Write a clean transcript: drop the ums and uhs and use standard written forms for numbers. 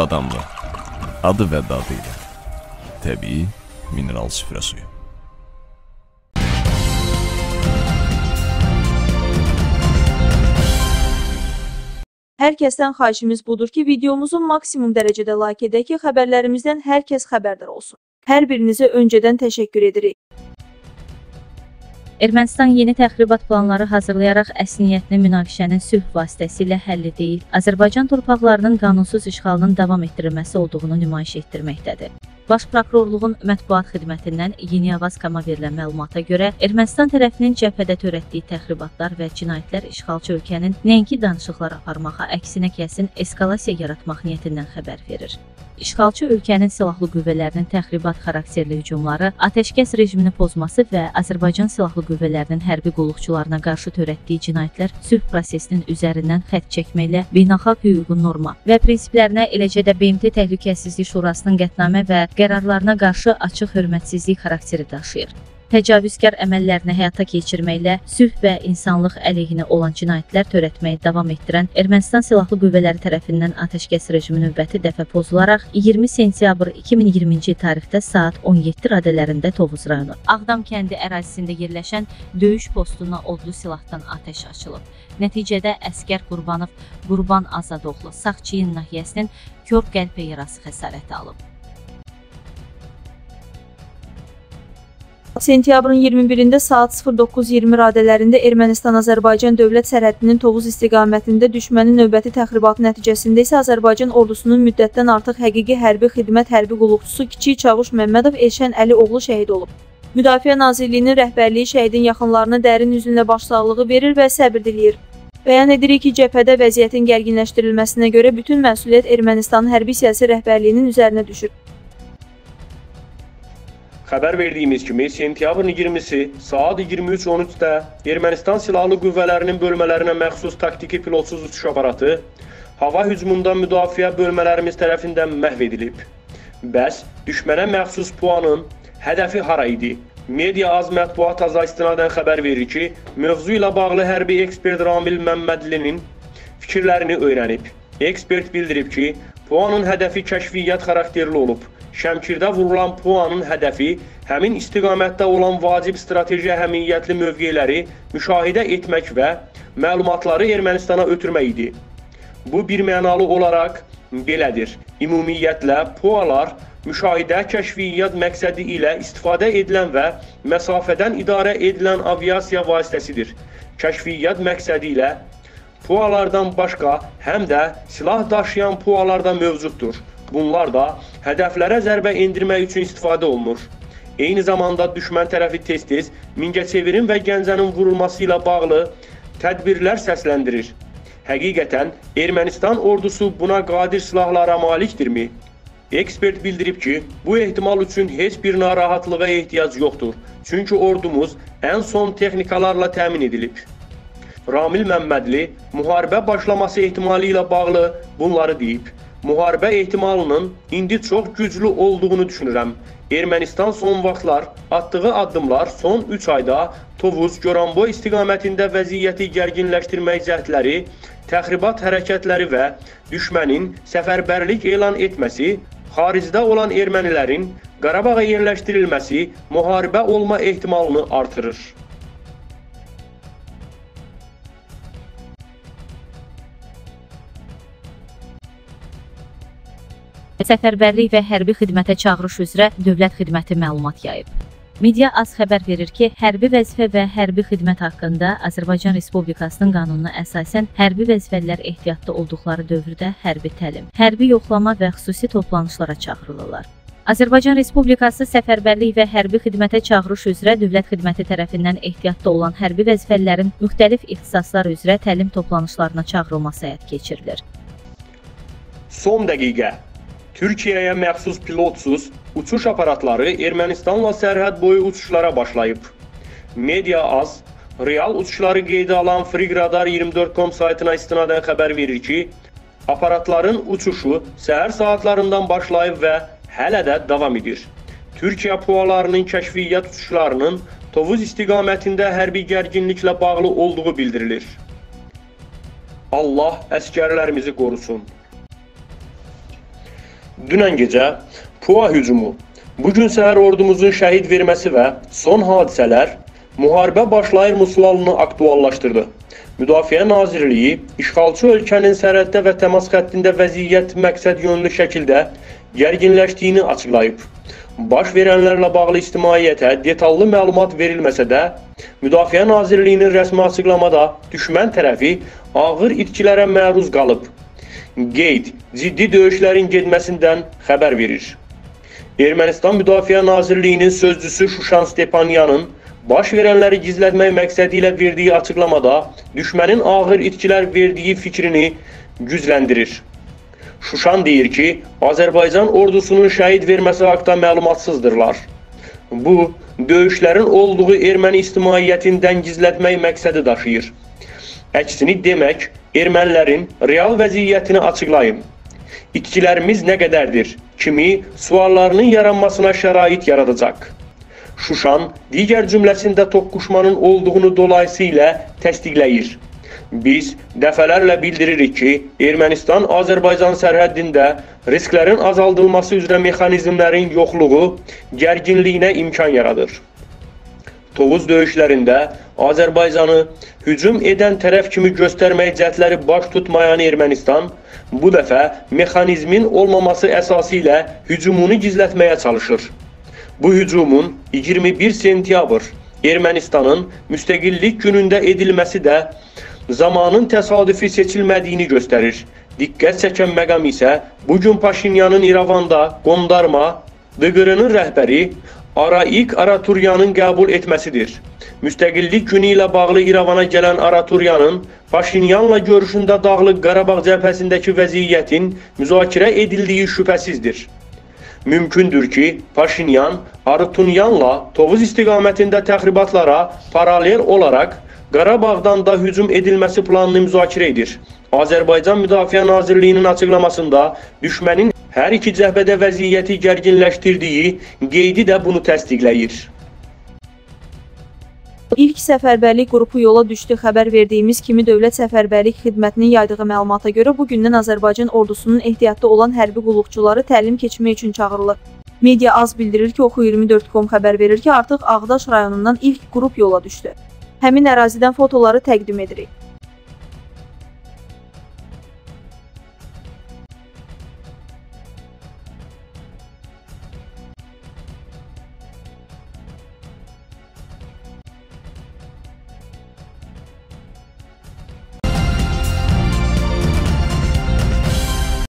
badamlı, adı və dadı ilə. Təbii mineral süfrə suyu. Hər kəsdən xahişimiz budur ki, videomuzu maksimum dərəcədə like edək ki, xəbərlərimizdən hər kəs xəbərdar olsun. Hər birinizə öncədən təşəkkür edirik. Ermənistan yeni təxribat planları hazırlayaraq əsniyyətli münaqişənin sülh vasitəsilə həlli deyil, Azərbaycan torpaqlarının qanunsuz işğalının davam etdirilməsi olduğunu nümayiş etdirməkdədir. Baş Prokurorluğun mətbuat xidmətindən Yeni Avaz Kama verilən məlumata görə, Ermənistan tərəfinin cəbhədə törətdiyi təxribatlar və cinayətlər işğalçı ölkənin nəinki danışıqlar aparmağa, əksinə kəsin eskalasiya yaratmaq niyyətindən xəbər verir. İşğalçı ölkənin silahlı qüvvələrinin təxribat xarakterli hücumları, atəşkəs rejimini pozması və Azərbaycan silahlı qüvvələrinin hərbi qulluqçularına qarşı törətdiyi cinayətlər sülh prosesinin üzərindən xətt çəkməklə beynəlxalq hüququn norma və prinsiplərinə, eləcə də BMT Təhlükəsizlik Şurasının qətnamə və qərarlarına qarşı açıq hörmətsizlik xarakteri daşıyır. Təcavüzkar əməllərini həyata keçirməklə sülh və insanlıq əleyhinə olan cinayətlər törətməyi davam etdirən Ermənistan Silahlı Qüvvələri tərəfindən atəşkəs rejimi növbəti dəfə pozularaq 20 sentyabr 2020-ci tarixdə saat 17 radələrində Tovuz rayonu Ağdam kəndi ərazisində yerləşən döyüş postuna odlu silahdan atəş açılıb. Nəticədə əskər Qurban Azadoğlu sağ çiyin nahiyəsinin kör qəlpə yarası xəsarəti alıb. Sentyabrın 21-də saat 09:20 radələrində Ermənistan-Azərbaycan dövlət sərhədinin Tovuz istiqamətində düşmənin növbəti təxribatı nəticəsində isə Azərbaycan ordusunun müddətdən artıq həqiqi hərbi xidmət hərbi qulluqçusu Kiçik Çavuş Məmmədov Elşən Əli oğlu şəhid olub. Müdafiə Nazirliyinin rəhbərliyi şəhidin yaxınlarına dərin üzünlə başsağlığı verir və səbir diləyir. Bəyan edirik ki, cəbhədə vəziyyətin gərginləşdirilməsinə görə bütün məsuliyyət Ermənistanın hərbi-siyasi rəhbərliyinin üzərinə düşür. Xəbər verdiyimiz kimi, sentyabrın 20-si saat 23:13-də Ermənistan Silahlı Qüvvələrinin bölmələrinə məxsus taktiki pilotsuz uçuş aparatı hava hücumunda müdafiə bölmələrimiz tərəfindən məhv edilib. Bəs düşmənə məxsus planın hədəfi hara idi? Media az mətbuat aza istinadən xəbər verir ki, mövzu ilə bağlı hərbi ekspert Ramil Məmmədlinin fikirlərini öyrənib. Ekspert bildirib ki, planın hədəfi kəşfiyyat xarakterli olub. Şəmkirdə vurulan planın hədəfi həmin istiqamətdə olan vacib strateji əhəmiyyətli mövqeləri müşahidə etmək və məlumatları Ermənistana ötürmək idi. Bu birmənalı olaraq belədir. Ümumiyyətlə, planlar müşahidə kəşfiyyat məqsədi ilə istifadə edilən və məsafədən idarə edilən aviasiya vasitəsidir. Kəşfiyyat məqsədi ilə planlardan başqa həm də silah daşıyan planlar da mövcuddur. Bunlar da hədəflərə zərbə endirmək üçün istifadə olunur. Eyni zamanda düşmən tərəfi tez-tez Mingəçevirin və Gəncənin vurulması ilə bağlı tədbirlər səsləndirir. Həqiqətən, Ermənistan ordusu buna qadir silahlara malikdirmi? Ekspert bildirib ki, bu ehtimal üçün heç bir narahatlığa ehtiyac yoxdur. Çünki ordumuz ən son texnikalarla təmin edilib. Ramil Məmmədli müharibə başlaması ehtimali ilə bağlı bunları deyib. Müharibə ehtimalının indi çox güclü olduğunu düşünürəm. Ermənistan son vaxtlar attığı addımlar son 3 ayda Tovuz, Goranboy istiqamətində vəziyyəti gərginləşdirmək cəhdləri, təxribat hərəkətləri və düşmənin səfərbərlik elan etməsi, xaricdə olan ermənilərin Qarabağa yerləşdirilməsi müharibə olma ehtimalını artırır. Səfərbərlik və hərbi xidmətə çağırış üzrə dövlət xidməti məlumat yayıb. Media az xəbər verir ki, hərbi vəzifə və hərbi xidmət haqqında Azərbaycan Respublikasının qanununa əsasən hərbi vəzifəlilər ehtiyatda olduqları dövrdə hərbi təlim, hərbi yoxlama və xüsusi toplanışlara çağırılırlar. Azərbaycan Respublikası səfərbərlik və hərbi xidmətə çağırış üzrə dövlət xidməti tərəfindən ehtiyatda olan hərbi vəzifələrin müxtəlif ixtisaslar üzrə təlim toplanışlarına çağırılması həyata keçirilir. Son dəqiqə. Türkiyəyə məxsus pilotsuz uçuş aparatları Ermənistanla sərhəd boyu uçuşlara başlayıb. Media az, real uçuşları qeydə alan FreeGradar24.com saytına istinadən xəbər verir ki, aparatların uçuşu səhər saatlarından başlayıb və hələ də davam edir. Türkiyə PUA-larının kəşfiyyat uçuşlarının Tovuz istiqamətində hərbi gərginliklə bağlı olduğu bildirilir. Allah əsgərlərimizi qorusun. Dünən gecə PUA hücumu, bugün səhər ordumuzun şəhid verməsi və son hadisələr müharibə başlayır musulalını aktuallaşdırdı. Müdafiə Nazirliyi işğalçı ölkənin sərhəddə və təmas xəttində vəziyyət məqsəd yönlü şəkildə gərginləşdiyini açıqlayıb. Baş verənlərlə bağlı ictimaiyyətə detallı məlumat verilməsə də, Müdafiə Nazirliyinin rəsmi açıqlamada düşmən tərəfi ağır itkilərə məruz qalıb. Qeyd ciddi döyüşlərin getməsindən xəbər verir. Ermənistan Müdafiə Nazirliyinin sözcüsü Şusan Stepanyanın baş verənləri gizlətmək məqsədi ilə verdiyi açıqlamada düşmənin ağır itkilər verdiyi fikrini gücləndirir. Şuşan deyir ki, Azərbaycan ordusunun şəhid verməsi haqda məlumatsızdırlar. Bu, döyüşlərin olduğu erməni ictimaiyyətindən gizlətmək məqsədi daşıyır. Əksini demək, ermənilərin real vəziyyətini açıqlayın. İtkilərimiz nə qədərdir? Kimi suallarının yaranmasına şərait yaradacaq. Şuşan digər cümləsində toqquşmanın olduğunu dolayısıyla təsdiqləyir. Biz dəfələrlə bildiririk ki, Ermənistan-Azərbaycan sərhəddində risklərin azaldılması üzrə mexanizmlərin yoxluğu gərginliyinə imkan yaradır. Tovuz döyüşlərində Azərbaycanı hücum edən tərəf kimi göstərmək cəhdləri baş tutmayan Ermənistan, bu dəfə mexanizmin olmaması əsası ilə hücumunu gizlətməyə çalışır. Bu hücumun 21 sentyabr Ermənistanın müstəqillik günündə edilməsi də zamanın təsadüfi seçilmədiyini göstərir. Diqqət çəkən məqam isə bugün Paşinyanın İrəvanda qondarma DQR-nın rəhbəri Arayik Harutyunyanın qəbul etməsidir. Müstəqillik günü ilə bağlı İrəvana gələn Harutyunyanın Paşinyanla görüşündə Dağlıq Qarabağ cəbhəsindəki vəziyyətin müzakirə edildiyi şübhəsizdir. Mümkündür ki, Paşinyan Harutyunyanla Tovuz istiqamətində təxribatlara paralel olaraq Qarabağdan da hücum edilməsi planını müzakirə edir. Azərbaycan Müdafiə Nazirliyinin açıqlamasında düşmənin hər iki cəbhədə vəziyyəti gərginləşdirdiyi qeydi də bunu təsdiqləyir. İlk səfərbərlik qrupu yola düşdü. Xəbər verdiyimiz kimi Dövlət Səfərbərlik Xidmətinin yaydığı məlumata görə bugündən Azərbaycan ordusunun ehtiyatda olan hərbi qulluqçuları təlim keçmək üçün çağırılır. Media az bildirir ki, Oxu24.com xəbər verir ki, artıq Ağdaş rayonundan ilk qrup yola düşdü. Həmin ərazidən fotoları təqdim edirik.